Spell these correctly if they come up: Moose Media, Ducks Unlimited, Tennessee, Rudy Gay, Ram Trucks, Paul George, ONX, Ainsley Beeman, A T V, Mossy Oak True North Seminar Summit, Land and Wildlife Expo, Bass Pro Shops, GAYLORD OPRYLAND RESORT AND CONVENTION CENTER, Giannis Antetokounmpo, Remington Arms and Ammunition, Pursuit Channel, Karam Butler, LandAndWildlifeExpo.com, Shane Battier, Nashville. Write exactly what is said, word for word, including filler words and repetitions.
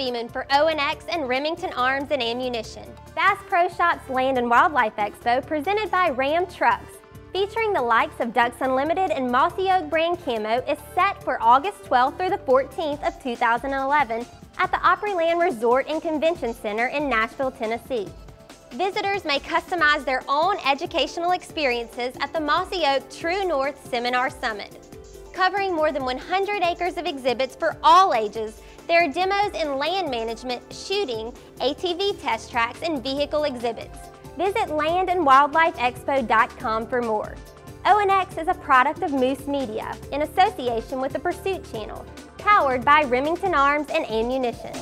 Ainsley Beeman for O N X and Remington Arms and Ammunition. Bass Pro Shops Land and Wildlife Expo presented by Ram Trucks, featuring the likes of Ducks Unlimited and Mossy Oak brand camo, is set for August twelfth through the fourteenth of two thousand eleven at the Opryland Resort and Convention Center in Nashville, Tennessee. Visitors may customize their own educational experiences at the Mossy Oak True North Seminar Summit. Covering more than one hundred acres of exhibits for all ages, there are demos in land management, shooting, A T V test tracks, and vehicle exhibits. Visit Land and Wildlife Expo dot com for more. O N X is a product of Moose Media in association with the Pursuit Channel, powered by Remington Arms and Ammunition.